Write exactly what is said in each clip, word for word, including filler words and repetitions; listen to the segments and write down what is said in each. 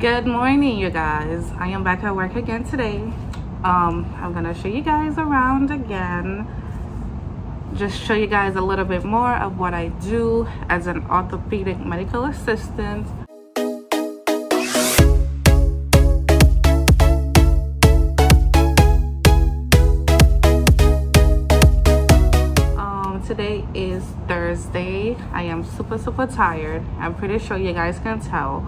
Good morning, you guys. I am back at work again today. um I'm gonna show you guys around again, just show you guys a little bit more of what I do as an orthopedic medical assistant. Um today is Thursday. I am super super tired. I'm pretty sure you guys can tell.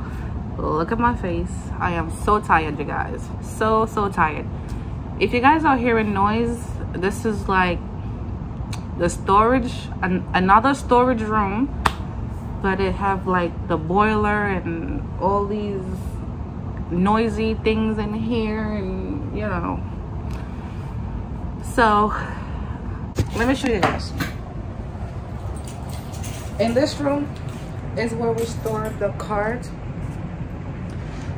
Look at my face. I am so tired, you guys. So so tired. If you guys are hearing noise, this is like the storage, an, another storage room, but it have like the boiler and all these noisy things in here, and you know. So let me show you guys. In this room is where we store the cart.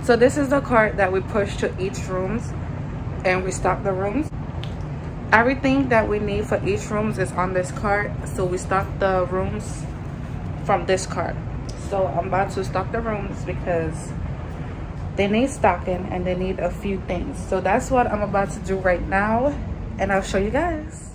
So this is the cart that we push to each rooms, and we stock the rooms. Everything that we need for each rooms is on this cart, so we stock the rooms from this cart. So I'm about to stock the rooms because they need stocking and they need a few things. So that's what I'm about to do right now, and I'll show you guys.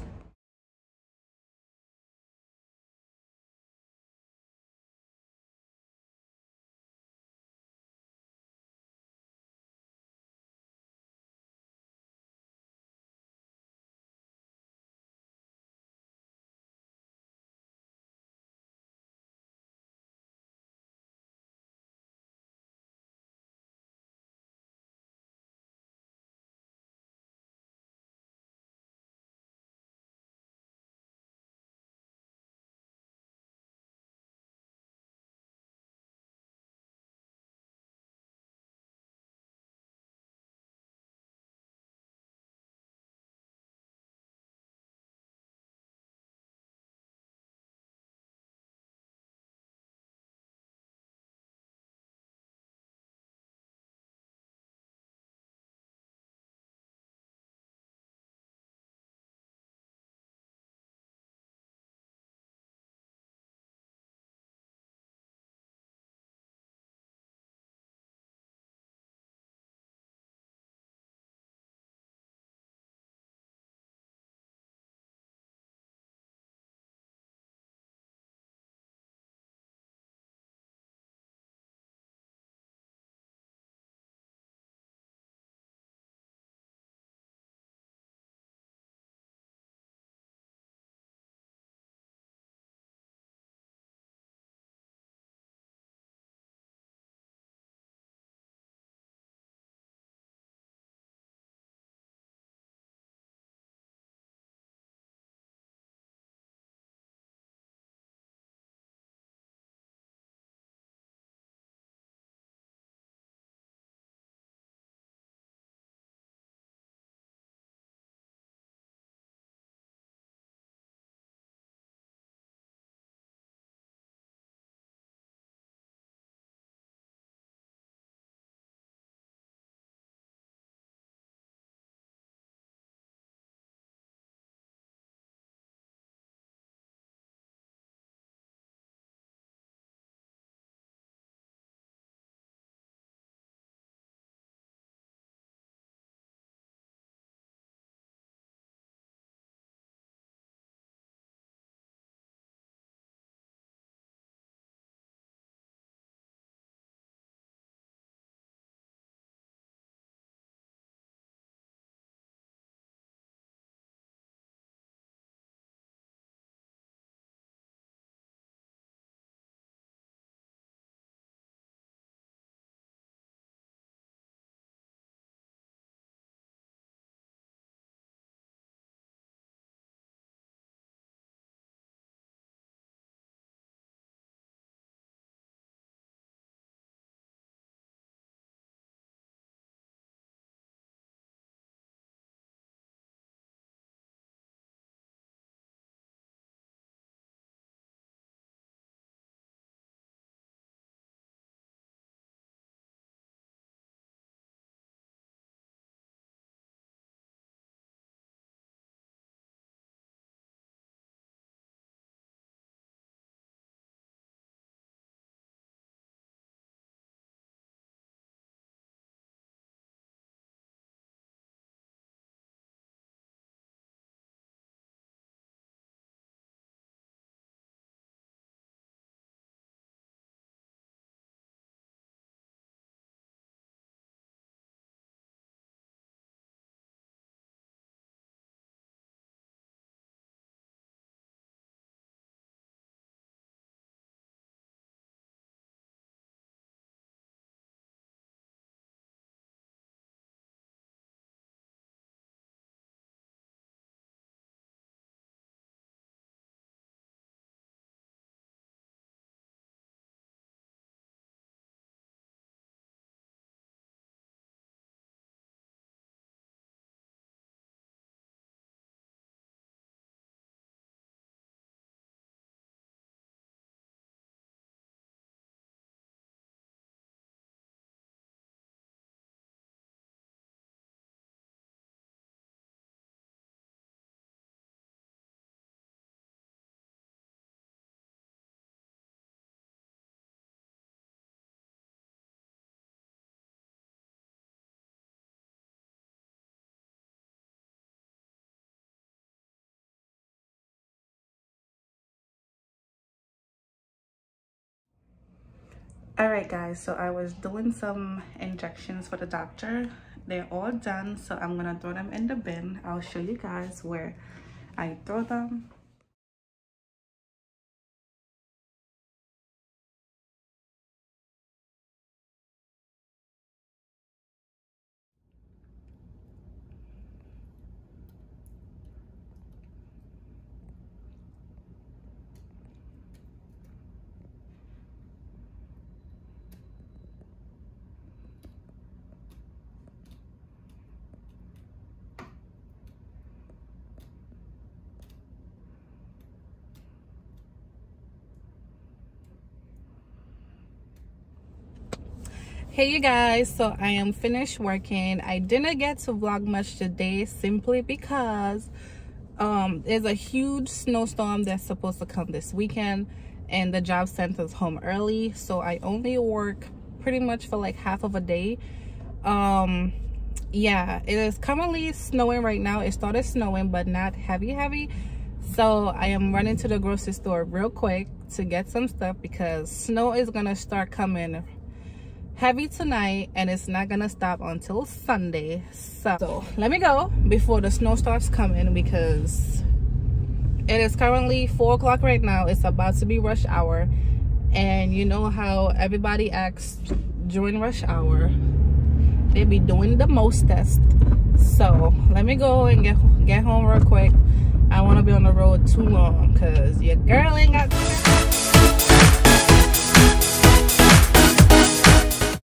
All right guys, so I was doing some injections for the doctor. They're all done, so I'm gonna throw them in the bin. I'll show you guys where I throw them. Hey you guys, so I am finished working. I didn't get to vlog much today simply because um there's a huge snowstorm that's supposed to come this weekend and the job sent us home early, so I only work pretty much for like half of a day. Um yeah, it is currently snowing right now. It started snowing but not heavy heavy, so I am running to the grocery store real quick to get some stuff because snow is gonna start coming heavy tonight and it's not gonna stop until Sunday. So, so let me go before the snow starts coming because it is currently four o'clock right now. It's about to be rush hour, and you know how everybody acts during rush hour. They be doing the most test. So let me go and get get home real quick. I don't want to be on the road too long because your girl ain't got